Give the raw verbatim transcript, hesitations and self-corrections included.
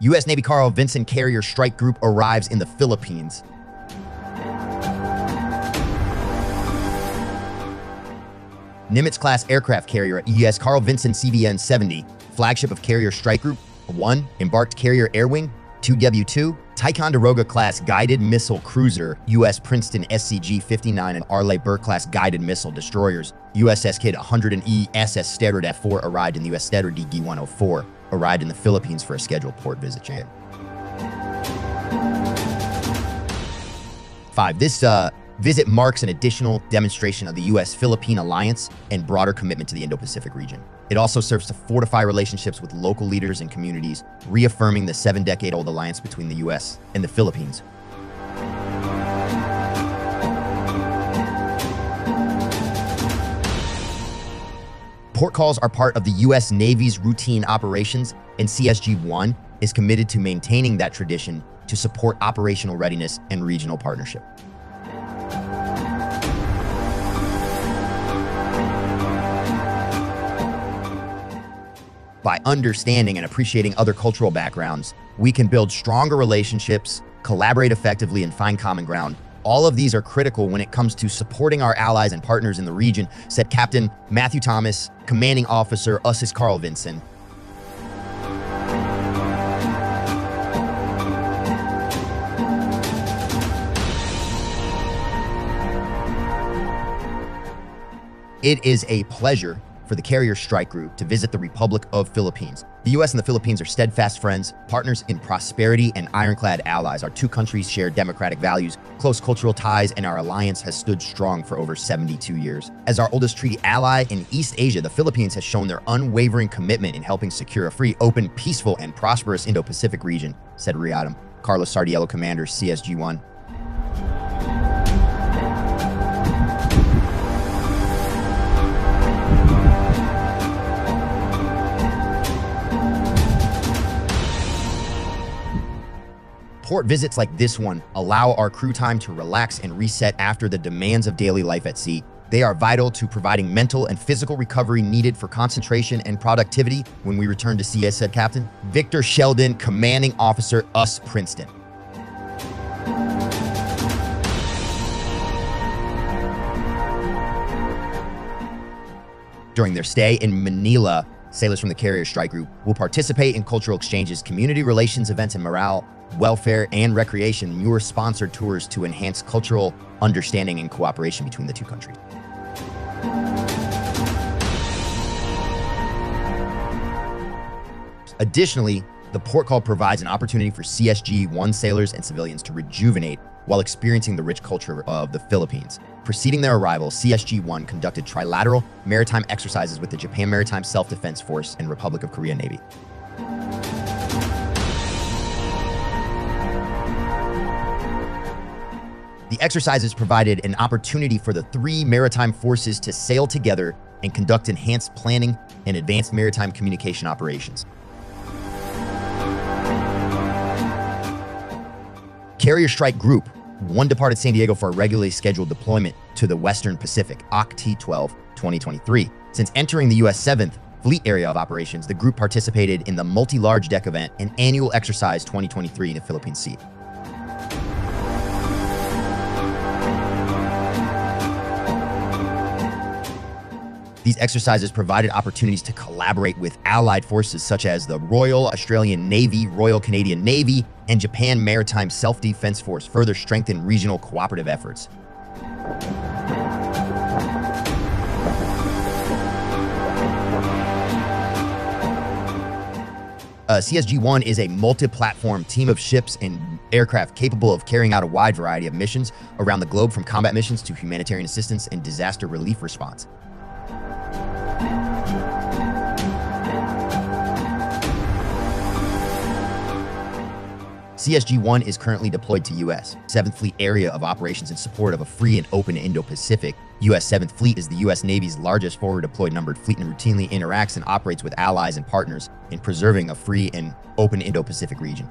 U S Navy Carl Vinson Carrier Strike Group arrives in the Philippines. Nimitz-class aircraft carrier U S S Carl Vinson C V N seventy, flagship of Carrier Strike Group one, embarked Carrier Air Wing two W two, Ticonderoga-class guided missile cruiser, U S Princeton S C G fifty-nine and Arleigh Burke-class guided missile destroyers, U S S Kidd one hundred E, S S Sterett F four arrived in the U S S Sterett D D G one oh four, arrived in the Philippines for a scheduled port visit. Jan. Five. This uh, visit marks an additional demonstration of the U S-Philippine alliance and broader commitment to the Indo-Pacific region. It also serves to fortify relationships with local leaders and communities, reaffirming the seven-decade-old alliance between the U S and the Philippines. Port calls are part of the U S Navy's routine operations, and C S G one is committed to maintaining that tradition to support operational readiness and regional partnership. By understanding and appreciating other cultural backgrounds, we can build stronger relationships, collaborate effectively, and find common ground. All of these are critical when it comes to supporting our allies and partners in the region, said Captain Matthew Thomas, Commanding Officer, U S S Carl Vinson. It is a pleasure for the Carrier Strike Group to visit the Republic of Philippines. The U S and the Philippines are steadfast friends, partners in prosperity, and ironclad allies. Our two countries share democratic values, close cultural ties, and our alliance has stood strong for over seventy-two years. As our oldest treaty ally in East Asia, the Philippines has shown their unwavering commitment in helping secure a free, open, peaceful, and prosperous Indo-Pacific region, said Riadam, Carlos Sardiello, Commander, C S G one. Port visits like this one allow our crew time to relax and reset after the demands of daily life at sea. They are vital to providing mental and physical recovery needed for concentration and productivity when we return to sea, said Captain Victor Sheldon, Commanding Officer, U S S Princeton. During their stay in Manila, sailors from the Carrier Strike Group will participate in cultural exchanges, community relations events, and morale, welfare, and recreation. Muir-sponsored tours to enhance cultural understanding and cooperation between the two countries. Additionally, the port call provides an opportunity for C S G one sailors and civilians to rejuvenate while experiencing the rich culture of the Philippines. Preceding their arrival, C S G one conducted trilateral maritime exercises with the Japan Maritime Self-Defense Force and Republic of Korea Navy. The exercises provided an opportunity for the three maritime forces to sail together and conduct enhanced planning and advanced maritime communication operations. Carrier Strike Group one departed San Diego for a regularly scheduled deployment to the Western Pacific, October twelfth, twenty twenty-three. Since entering the U S seventh Fleet area of operations, the group participated in the multi-large deck event and annual exercise twenty twenty-three in the Philippine Sea. These exercises provided opportunities to collaborate with allied forces such as the Royal Australian Navy, Royal Canadian Navy, and Japan Maritime Self-Defense Force, further strengthen regional cooperative efforts. Uh, C S G one is a multi-platform team of ships and aircraft capable of carrying out a wide variety of missions around the globe, from combat missions to humanitarian assistance and disaster relief response. C S G one is currently deployed to U S seventh Fleet area of operations in support of a free and open Indo-Pacific. U S seventh Fleet is the U S Navy's largest forward deployed numbered fleet and routinely interacts and operates with allies and partners in preserving a free and open Indo-Pacific region.